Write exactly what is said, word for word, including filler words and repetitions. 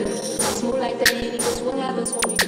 Smooth like that, it is what happens when you